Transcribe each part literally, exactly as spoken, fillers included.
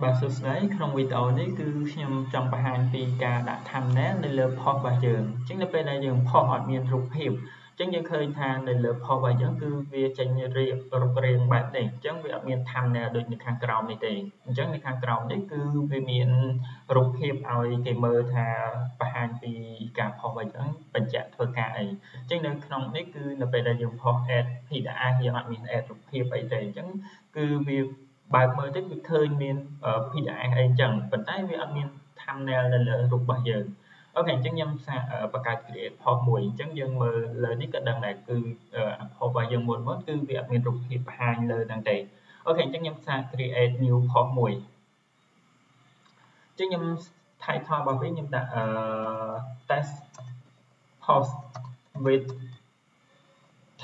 Bà sốt đấy không bị tàu đấy cứ nhầm trong bài hành vì cả đã thành đấy để lừa phò và giường chính là bên này giường phò hỏi miền rục hiệp chính như khơi than để lừa phò và giường cứ về tranh riêng rục riêng bản để chính về miền thành này được những hàng cầu này thì chính những hàng cầu đấy cứ về miền rục hiệp rồi thì mơ thà bài hành vì cả phò và giường bệnh trạng thôi cả ấy chính là không đấy cứ là bên này giường phò ad thì đã ai hiểu miền ad rục hiệp ấy thì chính cứ về bài mới tới việc khơi miền ở phi đại hay chẳng phần tay về admin thumbnail là lợi dụng bao giờ ở cạnh chân nhâm xa ở bậc cài để phò mùi chân dân mờ lời đích cận đằng này từ phò bao giờ muốn mất từ việc miền rụng hiệp hai lời đằng này ở cạnh chân nhâm xa create new phò mùi chân nhâm thay thoi bảo với nhâm ta test post with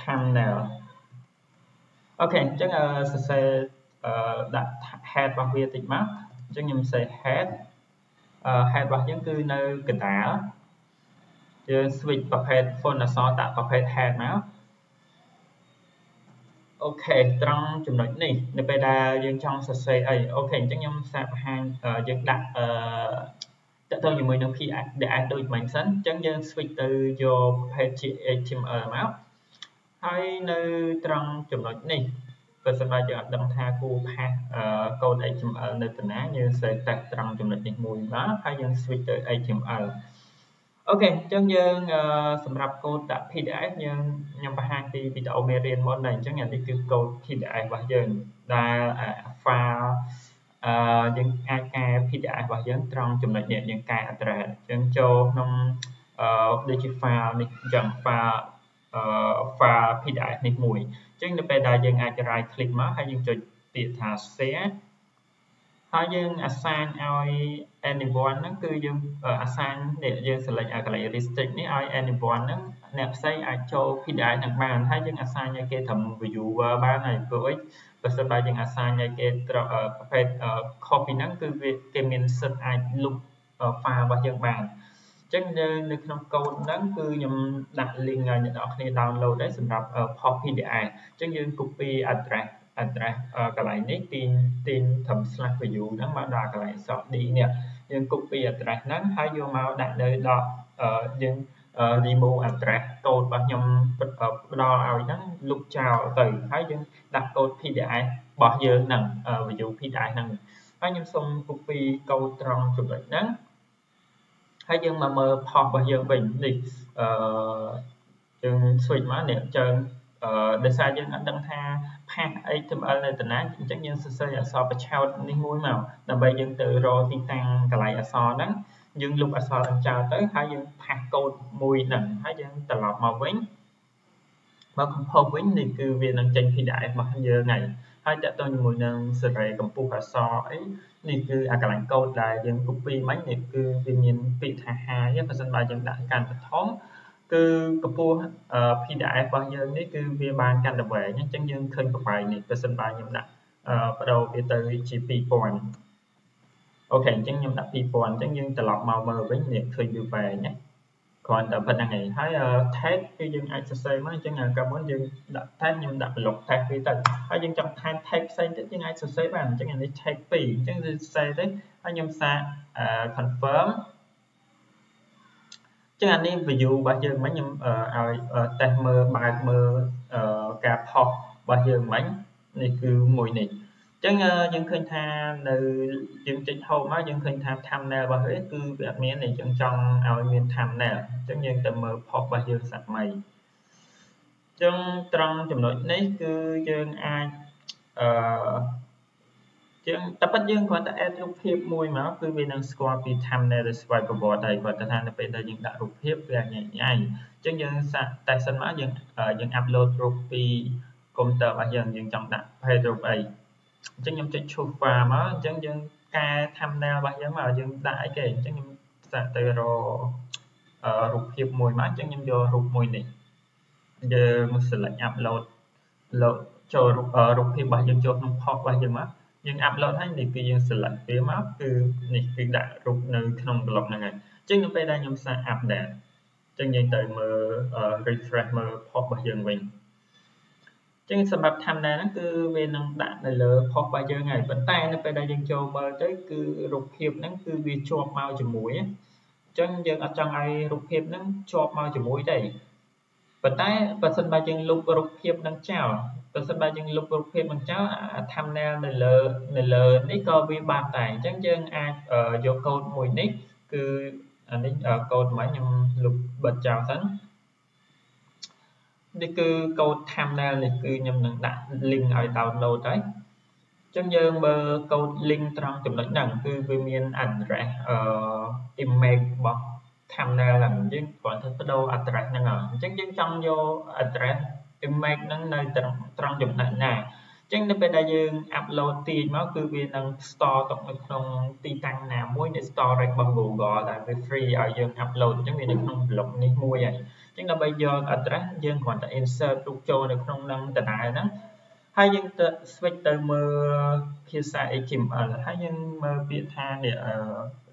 thumbnail ok chân là sẽ Uh, đặt head vào phía tịch mắt chúng mình sẽ head uh, head vào những cư nơi kịch tả switch vào head phone là so tạo vào head head máu ok trong chùm lệnh này nơi bây giờ dương trong sẽ xây ấy ok chúng mình sẽ hàng dựng đặt tự thân như mới nâng khi để ai đôi mình sẵn chúng dân switch từ vô head chìm ở máu hay nơi trong chùm lệnh này và sau đó cho đâm tha cô pa câu đại chấm ở nơi tỉnh á như sẽ đặt trong chấm lệnh mùi đó hay dân switch tới ai chấm ở ok chân dân sầm rập cô đã thi đại nhưng nhằm vào hai thì bị đậu mê riêng môn này chẳng hạn đi cứ câu thi đại và dân là pha dân ak thi đại và dân trong chấm lệnh nhẹ dân cài atra dân cho nông để chỉ pha này chẳng pha pha thi đại này mùi chúng ta bây giờ dân ai cho right click mà hay dân cho tiện thả share hay dân assign ai anyone nó cứ dân assign để dân select ai cái restrict này ai anyone nó nẹp say ai cho khi đại nặng bàn hay dân assign như cái thầm ví dụ ba này vô ích và sau đó dân assign như cái copy nó cứ việc cái mình set ai look file và dân bàn chúng dân được trong câu đó cứ nhằm đặt link nhận đó khi download để sử dụng pop pdf chúng dân copy address address cái này nick tin tin thẩm slash ví dụ nó mà đặt cái này sort đi nè dân copy address nó hay vô màu đặt nơi đó dân remove address code và nhằm đo ao nó lúc chào từ hay dân đặt code pdf bỏ giờ nặng ví dụ pdf nặng hay nhằm xong copy câu trong chụp lại đó hay dân mà mơ pop và dân bình thì dân switch má niệm chân để xa dân anh đăng tha path html này tình ác chắc dân sơ sơ ở so và trao đi ngôi màu là bây dân từ rồi tiên tăng cả lại ở so đó dân lúc ở so đang trao tới hai dân path code mùi nặng hai dân tà lọc màu vĩnh mà không hợp vĩnh thì cứ việc năng tranh khi đại mà giờ này hai đã tôi mùi nâng sơ rầy cầm phu và so ấy đi cứ à cả làng câu là dân copy máy này cứ vì miền vị thà hà và sân bài dân đại càng thống cứ copy phi đại và dân đấy cứ vì bàn càng đặc về nhé chẳng dân khơi cặp bài này và sân bài dân đại bắt đầu về tới chỉ pi point ok chẳng dân đại pi point chẳng dân từ lọc màu mờ với nhiệt khơi như về nhé còn tập phần này thấy test khi dân ai xây mới chẳng là cảm ơn dân đặt test nhưng đặt lục test khi tận hay dân trong test test xây tới dân ai xây bàn chẳng là đi test tỷ chẳng dân xây tới hay nhầm xa confirm chẳng là đi ví dụ bà dân mấy nhầm test mơ bài mơ cạp học bà dân mấy này cứ mùi này chẳng dân khơi tha từ dân trịnh hậu mà dân khơi tha tham nào và hứa cứ việc miếng này chẳng trong ao miền tham nào chẳng dân tầm mờ phọc và dân sạch mày chẳng trong chùm nội nấy cứ dân ai chẳng tập bắt dân còn ta ad rụp hiếp mùi mà cứ vì năng score vì tham nào để swipe vào bỏ đầy và ta tham nào bây giờ dân đã rụp hiếp ra nhảy nhảy chẳng dân tại sân má dân dân upload rụp vì công tờ và dân dân trong đặt page rụp ấy chúng nhầm chơi chuột và mà chúng dân ca tham nào và giống mà dân đại kể chúng nhầm sạc từ rồi rụt hiệp mùi má chúng nhầm vô rụt mùi này giờ mình sẽ lệnh upload lột cho rụt rụt hiệp bà dân cho không khó bà dân má dân upload hay thì dân sẽ lệnh phía má từ này khi đã rụt nơi không lọc này chúng nhầm bây giờ nhầm sạc update chúng dân tới mơ refresh mơ pop bà dân mình Chứ sản phẩm tham này nó cứ về năng đạn để lỡ hoặc bao giờ ngày vẫn tay nó phải đại dương châu bờ tới cứ rục hiệp nó cứ về chọp màu chỉ mũi chân dân ở trong ai rục hiệp nó chọp màu chỉ mũi đấy vẫn tay và sân bay chân lục rục hiệp nó chào và sân bay chân lục rục hiệp nó chào tham này để lỡ để lỡ nick coi về bàn tay chân dân ai ở vô cột mũi nick cứ nick ở cột máy nhầm lục bật chào sẵn đi cứ câu tham này là cứ nhầm nặng đặt link ở tàu lâu đấy trong giờ bờ câu link trong chụp lẫn đẳng cứ về miền ảnh rẻ ở image bọc tham này là chứ còn thật bắt đầu ảnh rẻ năng ở chắc chắn trong vô ảnh rẻ image năng nơi trong trong chụp lẫn này chắc nó bên đại dương upload tiền máu cứ về năng store tổng trong ti tăng nào mỗi để store ra bằng Google là về free ở dương upload chẳng vì nó không lục đi mua vậy chính là bây giờ address dân còn tại insert trục trôi được không năng tại đại đó hai dân switch từ mơ khi xài chìm ở hai dân mơ biệt thang để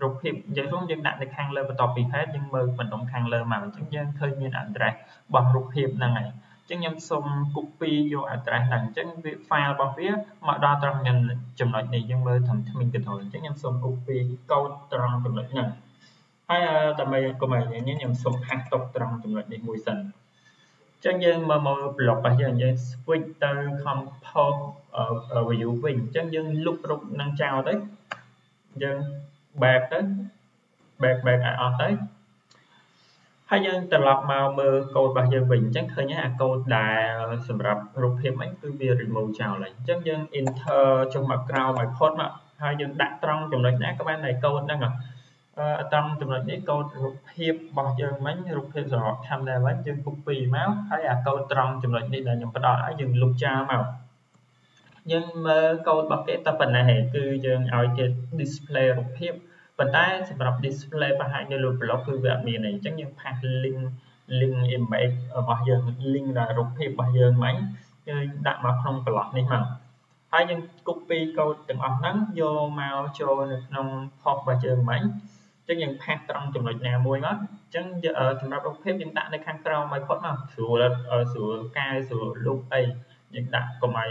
rục hiệp giới xuống dân đạn được khang lơ và tọp bị hết nhưng mơ vận động khang lơ mà chúng dân khơi nhiên address bằng rục hiệp năng này chúng nhân xong copy vô address đằng chân file bằng phía mà đo trong ngành chùm loại này dân mơ thầm mình kịch hồi chúng nhân xong copy câu trong chùm loại này hay tầm mấy của mày nhé nhầm sụp hạt tộc trong chủng loại đi mùi sần chân dân mà mơ lọc và dân dân switch từ compose ở ví dụ mình chân dân lúc rút năng trao tới dân bạc tới bạc bạc ở tới hai dân từ lọc màu mơ cột và dân bình chắc khơi nhá cột là sầm rập rút hiệp mấy cứ bia remove trào lại chân dân enter trong mặt cao bài post mà hai dân đặt trong chủng loại nhá các bạn này cột đang ạ trong trường hợp này câu rụp hiệp bằng dân mấy rụp hiệp rõ tham gia mấy dân copy máu hay là câu trong trường hợp này là những cái đó ở dân lục trao màu dân câu bậc cái tập phần này cứ dân ở cái display rụp hiệp phần tay sẽ bật display và hãy dân lục lọc cư về miền này chắc những phát link link image bằng dân link là rụp hiệp bằng dân mấy đặt mà không có lọc này mà hai dân copy câu từng ọc nắng vô màu cho nông hộp và trường mấy chân dân phát trong chủng loại nào môi mất chân ở chủng loại phép dân tạng này khăn trao máy phốt mà sửa ở sửa ca sửa lúc ấy dân tạng của máy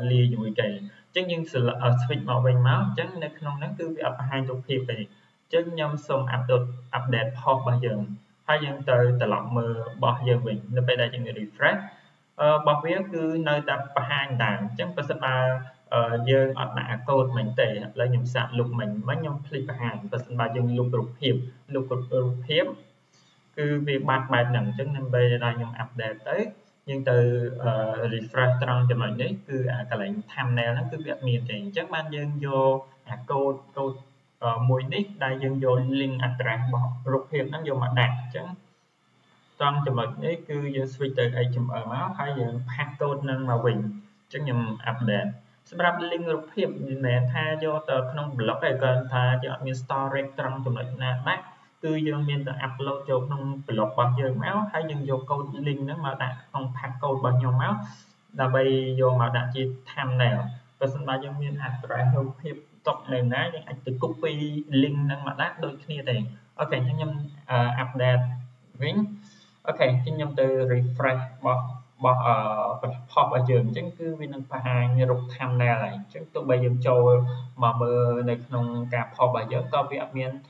lia dùng cái kì chân dân sửa ở switch màu bình máu chân này nông nắng cứ bị ập hai chục hiệp này chân nhâm xong update hộp và trường hai dân từ từ lọc mờ bỏ dân bình nó phải đây cho người refresh bọc viết cứ nơi tập hai đảng chắc có sắp ba dân ọt nạ cột mình tệ là nhóm sạc lục mình mấy nhóm clip hàng và sân ba dân lục rụp hiệp lục rụp hiệp cứ việc bạc bài nặng chắc nên bây giờ là nhóm update tới nhưng từ refresh trong cho mình đấy cứ cả lệnh thumbnail nó cứ việc miền thì chắc ban dân vô code code mùi nick đại dân vô link address bọc rụp hiệp nó vô mặt đạt chắc trong trường hợp đấy cứ switch từ ai chấm ở máu hay giờ phát code năng màu bình chắc nhầm update sẽ đặt link rụp hiệp nè tha vô tờ không blog này cần tha cho admin store trong trường hợp này mát cứ dân miền tờ upload cho không blog bằng giờ máu hay dân vô câu link nó mà đặt không phát code bằng nhau máu là bây vô mà đặt chi tham nào và sau đó dân miền hạt ra rụp hiệp tộc này ná nhưng anh từ copy link năng mà đặt đôi khi này ok chắc nhầm update vĩnh ok chân nhầm từ refresh bỏ bỏ ở pop ở trường chứng cứ viên năng phá hai rụt tham này lại chứng tụi bây giờ châu mà mơ này không cả pop ở giữa có việc miền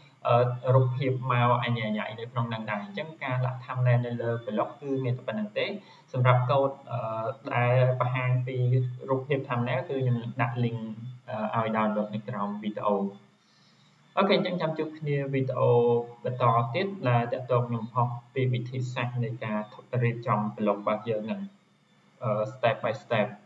rụt hiệp màu anh nhảy nhảy để không đăng đài chứng ca là tham này lên lơ blog cứ miền tập năng tế xong rập câu đại phá hai thì rụt hiệp tham này cứ nhầm đặt link ở download này trong video ok chẳng chăm chút video to tiếp là đã tổng nhóm học về vị trí sạch này cả thật riêng trong blog bạc giờ ngành step by step.